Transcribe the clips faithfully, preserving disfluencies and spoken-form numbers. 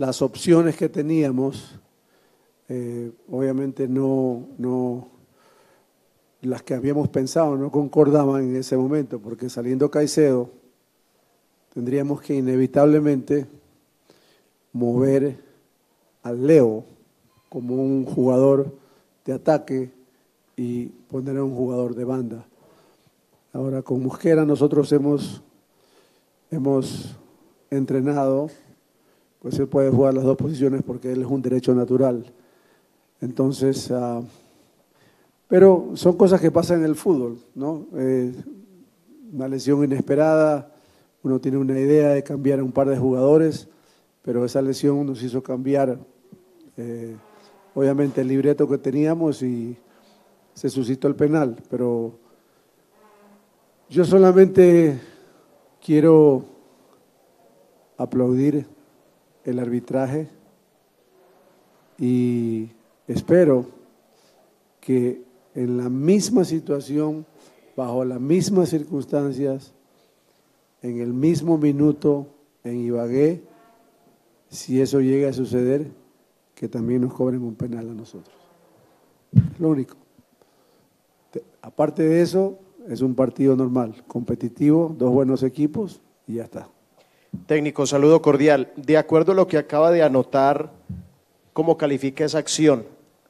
las opciones que teníamos, eh, obviamente no, no, las que habíamos pensado no concordaban en ese momento, porque saliendo Caicedo tendríamos que inevitablemente mover al Leo como un jugador de ataque y poner a un jugador de banda. Ahora con Mosquera nosotros hemos, hemos entrenado, pues él puede jugar las dos posiciones porque él es un derecho natural. Entonces, uh, pero son cosas que pasan en el fútbol, ¿no? Eh, una lesión inesperada, uno tiene una idea de cambiar a un par de jugadores, pero esa lesión nos hizo cambiar, eh, obviamente, el libreto que teníamos y se suscitó el penal, pero yo solamente quiero aplaudir el arbitraje y espero que en la misma situación, bajo las mismas circunstancias, en el mismo minuto en Ibagué, si eso llega a suceder, que también nos cobren un penal a nosotros. Es lo único. Aparte de eso, es un partido normal, competitivo, dos buenos equipos y ya está. Técnico, saludo cordial. De acuerdo a lo que acaba de anotar, ¿cómo califica esa acción?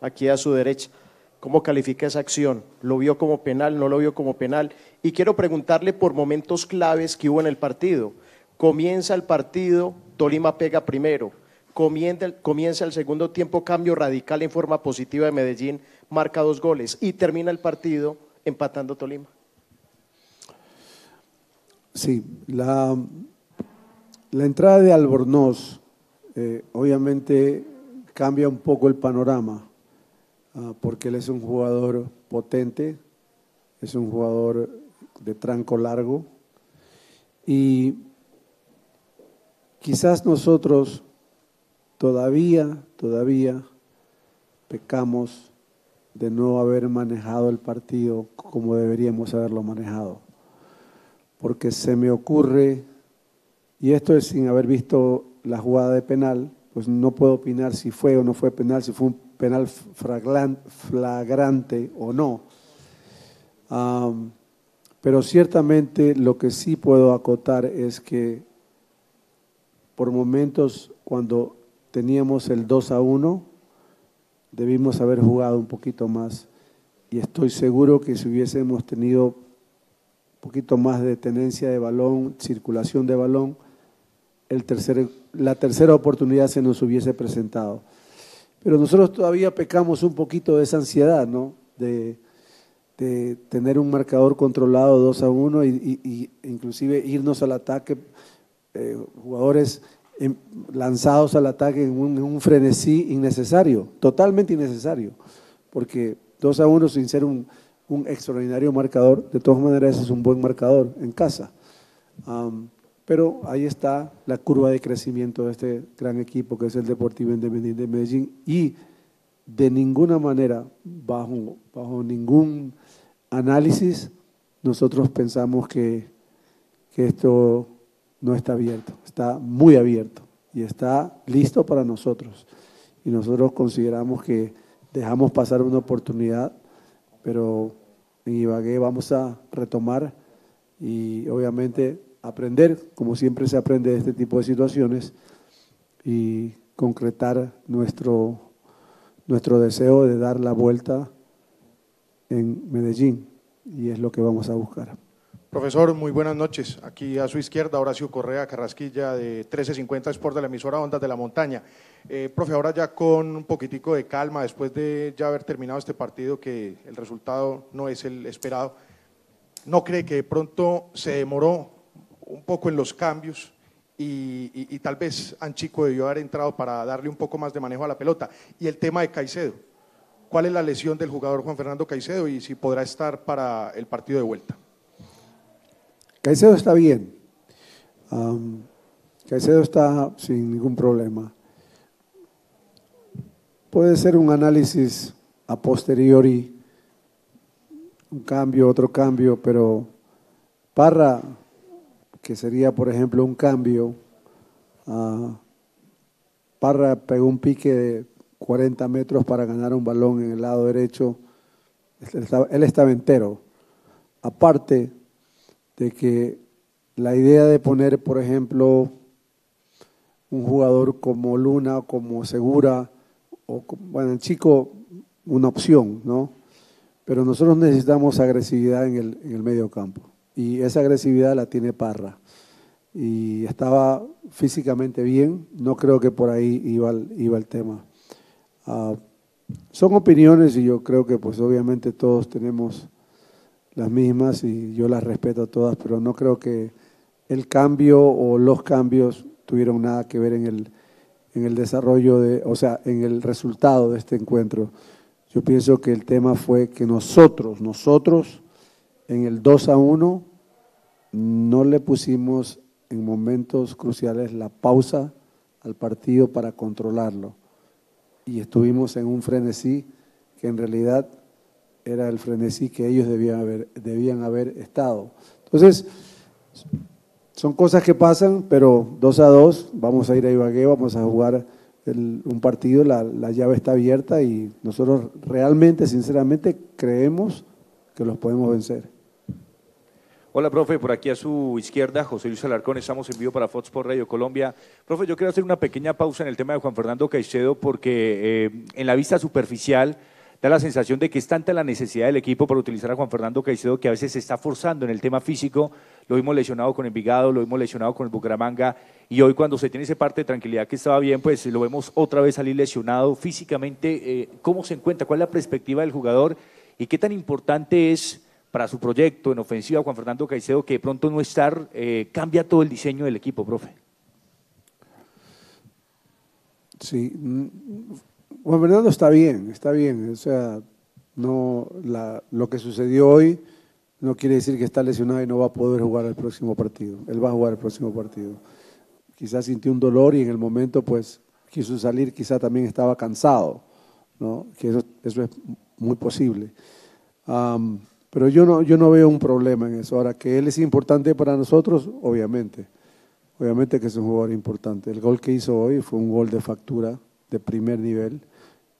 Aquí a su derecha, ¿cómo califica esa acción? ¿Lo vio como penal, no lo vio como penal? Y quiero preguntarle por momentos claves que hubo en el partido. Comienza el partido, Tolima pega primero. Comienza el, comienza el segundo tiempo, cambio radical en forma positiva de Medellín, marca dos goles y termina el partido empatando Tolima. Sí, la... La entrada de Albornoz eh, obviamente cambia un poco el panorama, uh, porque él es un jugador potente, es un jugador de tranco largo y quizás nosotros todavía, todavía pecamos de no haber manejado el partido como deberíamos haberlo manejado, porque se me ocurre... Y esto es sin haber visto la jugada de penal, pues no puedo opinar si fue o no fue penal, si fue un penal flagrante o no. Um, pero ciertamente lo que sí puedo acotar es que por momentos cuando teníamos el dos a uno, debimos haber jugado un poquito más. Y estoy seguro que si hubiésemos tenido un poquito más de tenencia de balón, circulación de balón, El tercer, la tercera oportunidad se nos hubiese presentado. Pero nosotros todavía pecamos un poquito de esa ansiedad, ¿no? De, de tener un marcador controlado dos a uno y, y, y inclusive irnos al ataque, eh, jugadores en, lanzados al ataque en un, en un frenesí innecesario, totalmente innecesario, porque dos a uno sin ser un, un extraordinario marcador, de todas maneras es un buen marcador en casa. Um, Pero ahí está la curva de crecimiento de este gran equipo que es el Deportivo Independiente de Medellín y de ninguna manera, bajo, bajo ningún análisis, nosotros pensamos que, que esto no está abierto, está muy abierto y está listo para nosotros. Y nosotros consideramos que dejamos pasar una oportunidad, pero en Ibagué vamos a retomar y obviamente aprender, como siempre se aprende de este tipo de situaciones, y concretar nuestro, nuestro deseo de dar la vuelta en Medellín, y es lo que vamos a buscar. Profesor, muy buenas noches. Aquí a su izquierda, Horacio Correa Carrasquilla, de trece cincuenta Sport, de la emisora Ondas de la Montaña. Eh, profe, ahora ya con un poquitico de calma, después de ya haber terminado este partido, que el resultado no es el esperado, ¿no cree que de pronto se demoró un poco en los cambios y, y, y tal vez Anchico debió haber entrado para darle un poco más de manejo a la pelota? Y el tema de Caicedo, ¿cuál es la lesión del jugador Juan Fernando Caicedo y si podrá estar para el partido de vuelta? Caicedo está bien, um, Caicedo está sin ningún problema. Puede ser un análisis a posteriori, un cambio, otro cambio, pero Parra, que sería por ejemplo un cambio, uh, Parra pegó un pique de cuarenta metros para ganar un balón en el lado derecho. Él estaba, él estaba entero. Aparte de que la idea de poner, por ejemplo, un jugador como Luna, como Segura, o como, bueno, el chico, una opción, ¿no? Pero nosotros necesitamos agresividad en el, en el medio campo. Y esa agresividad la tiene Parra. Y estaba físicamente bien, no creo que por ahí iba el, iba el tema. Uh, son opiniones y yo creo que pues obviamente todos tenemos las mismas y yo las respeto todas, pero no creo que el cambio o los cambios tuvieron nada que ver en el, en el desarrollo, de, o sea, en el resultado de este encuentro. Yo pienso que el tema fue que nosotros, nosotros en el dos a uno no le pusimos en momentos cruciales la pausa al partido para controlarlo. Y estuvimos en un frenesí que en realidad era el frenesí que ellos debían haber, debían haber estado. Entonces, son cosas que pasan, pero dos a dos, vamos a ir a Ibagué, vamos a jugar el, un partido, la, la llave está abierta y nosotros realmente, sinceramente, creemos que los podemos vencer. Hola, profe, por aquí a su izquierda, José Luis Alarcón, estamos en vivo para Fox Sports Radio Colombia. Profe, yo quiero hacer una pequeña pausa en el tema de Juan Fernando Caicedo porque eh, en la vista superficial da la sensación de que es tanta la necesidad del equipo para utilizar a Juan Fernando Caicedo que a veces se está forzando en el tema físico. Lo vimos lesionado con Envigado, lo vimos lesionado con el Bucaramanga y hoy cuando se tiene esa parte de tranquilidad que estaba bien, pues lo vemos otra vez salir lesionado físicamente. Eh, ¿Cómo se encuentra? ¿Cuál es la perspectiva del jugador? ¿Y qué tan importante es para su proyecto en ofensiva, Juan Fernando Caicedo, que de pronto no estar, eh, cambia todo el diseño del equipo, profe? Sí, Juan Fernando está bien, está bien, o sea, no, la, lo que sucedió hoy no quiere decir que está lesionado y no va a poder jugar el próximo partido, él va a jugar el próximo partido. Quizás sintió un dolor y en el momento pues quiso salir, quizás también estaba cansado, ¿no? Que eso, eso es muy posible. Um, Pero yo no, yo no veo un problema en eso. Ahora, que él es importante para nosotros, obviamente. Obviamente que es un jugador importante. El gol que hizo hoy fue un gol de factura, de primer nivel,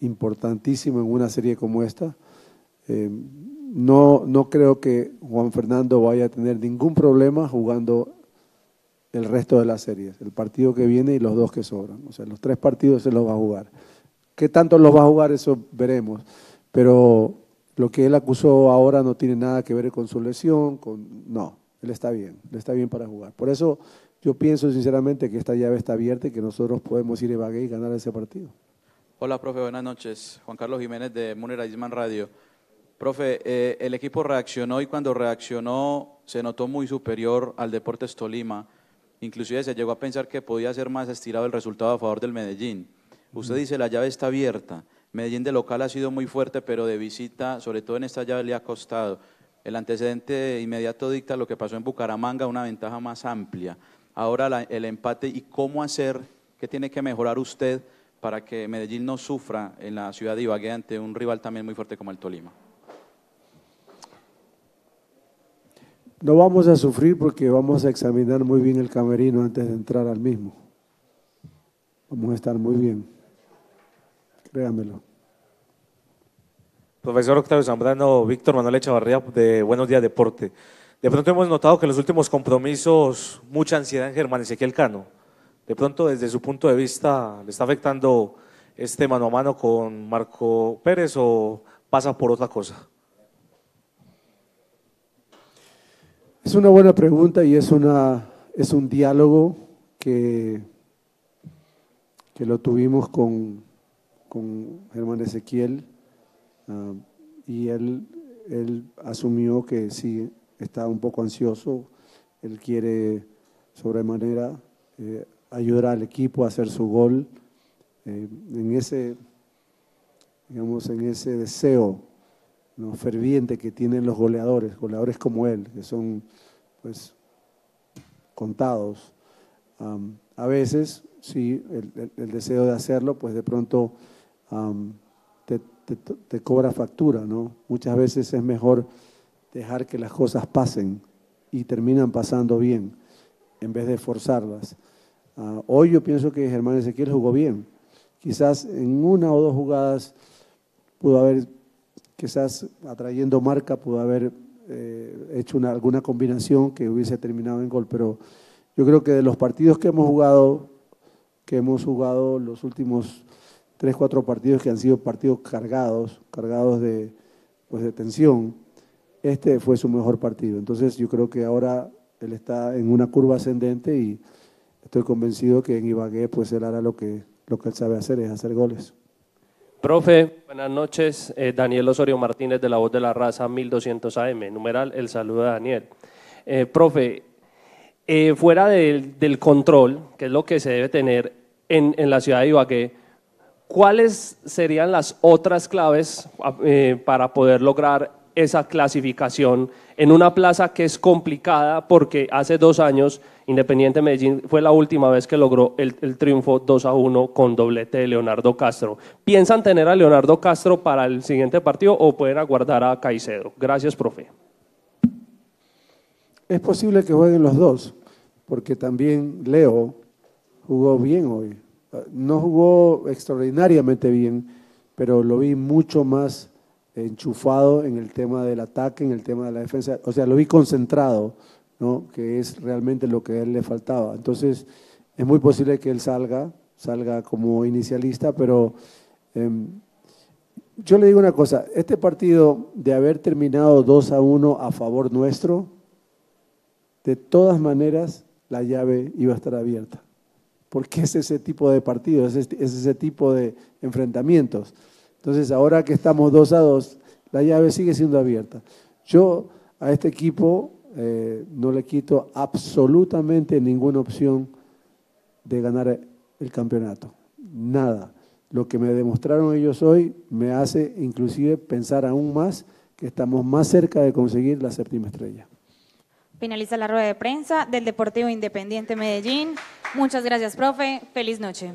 importantísimo en una serie como esta. Eh, no, no creo que Juan Fernando vaya a tener ningún problema jugando el resto de las series. El partido que viene y los dos que sobran. O sea, los tres partidos se los va a jugar. ¿Qué tanto los va a jugar? Eso veremos. Pero lo que él acusó ahora no tiene nada que ver con su lesión, con, no, él está bien, él está bien para jugar. Por eso yo pienso sinceramente que esta llave está abierta y que nosotros podemos ir a Ibagué y ganar ese partido. Hola, profe, buenas noches. Juan Carlos Jiménez de Munera Radio. Profe, eh, el equipo reaccionó y cuando reaccionó se notó muy superior al Deportes Tolima. Inclusive se llegó a pensar que podía ser más estirado el resultado a favor del Medellín. Usted mm. dice la llave está abierta. Medellín de local ha sido muy fuerte, pero de visita, sobre todo en esta llave, le ha costado. El antecedente inmediato dicta lo que pasó en Bucaramanga, una ventaja más amplia. Ahora la, el empate y cómo hacer, qué tiene que mejorar usted para que Medellín no sufra en la ciudad de Ibagué ante un rival también muy fuerte como el Tolima. No vamos a sufrir porque vamos a examinar muy bien el camerino antes de entrar al mismo. Vamos a estar muy bien. Créanmelo. Profesor Octavio Zambrano, Víctor Manuel Echavarría de Buenos Días Deporte. De pronto hemos notado que en los últimos compromisos mucha ansiedad en Germán Ezequiel Cano. De pronto desde su punto de vista le está afectando este mano a mano con Marco Pérez o pasa por otra cosa. Es una buena pregunta y es, una, es un diálogo que, que lo tuvimos con con Germán Ezequiel uh, y él, él asumió que sí está un poco ansioso, él quiere sobremanera eh, ayudar al equipo a hacer su gol, eh, en ese, digamos, en ese deseo, ¿no?, ferviente que tienen los goleadores, goleadores como él, que son pues contados. Um, a veces sí, el, el, el deseo de hacerlo pues de pronto Um, te, te, te cobra factura, ¿no? Muchas veces es mejor dejar que las cosas pasen y terminan pasando bien en vez de forzarlas. Uh, hoy yo pienso que Germán Ezequiel jugó bien. Quizás en una o dos jugadas pudo haber, quizás atrayendo marca, pudo haber eh, hecho una, alguna combinación que hubiese terminado en gol. Pero yo creo que de los partidos que hemos jugado, que hemos jugado los últimos tres, cuatro partidos, que han sido partidos cargados, cargados de, pues, de tensión, este fue su mejor partido. Entonces yo creo que ahora él está en una curva ascendente y estoy convencido que en Ibagué pues él hará lo que, lo que él sabe hacer, es hacer goles. Profe, buenas noches. Eh, Daniel Osorio Martínez de La Voz de la Raza, mil doscientos A M, numeral el saludo a Daniel. Eh, profe, eh, fuera del, del control, que es lo que se debe tener en, en la ciudad de Ibagué, ¿cuáles serían las otras claves eh, para poder lograr esa clasificación en una plaza que es complicada? Porque hace dos años Independiente Medellín fue la última vez que logró el, el triunfo dos a uno con doblete de Leonardo Castro. ¿Piensan tener a Leonardo Castro para el siguiente partido o pueden aguardar a Caicedo? Gracias, profe. Es posible que jueguen los dos, porque también Leo jugó bien hoy. No jugó extraordinariamente bien, pero lo vi mucho más enchufado en el tema del ataque, en el tema de la defensa, o sea, lo vi concentrado, ¿no? Que es realmente lo que a él le faltaba. Entonces, es muy posible que él salga, salga como inicialista, pero eh, yo le digo una cosa, este partido de haber terminado dos a uno a favor nuestro, de todas maneras la llave iba a estar abierta, porque es ese tipo de partidos, es, es ese tipo de enfrentamientos. Entonces, ahora que estamos dos a dos, la llave sigue siendo abierta. Yo a este equipo eh, no le quito absolutamente ninguna opción de ganar el campeonato. Nada. Lo que me demostraron ellos hoy me hace inclusive pensar aún más que estamos más cerca de conseguir la séptima estrella. Finaliza la rueda de prensa del Deportivo Independiente Medellín. Muchas gracias, profe. Feliz noche.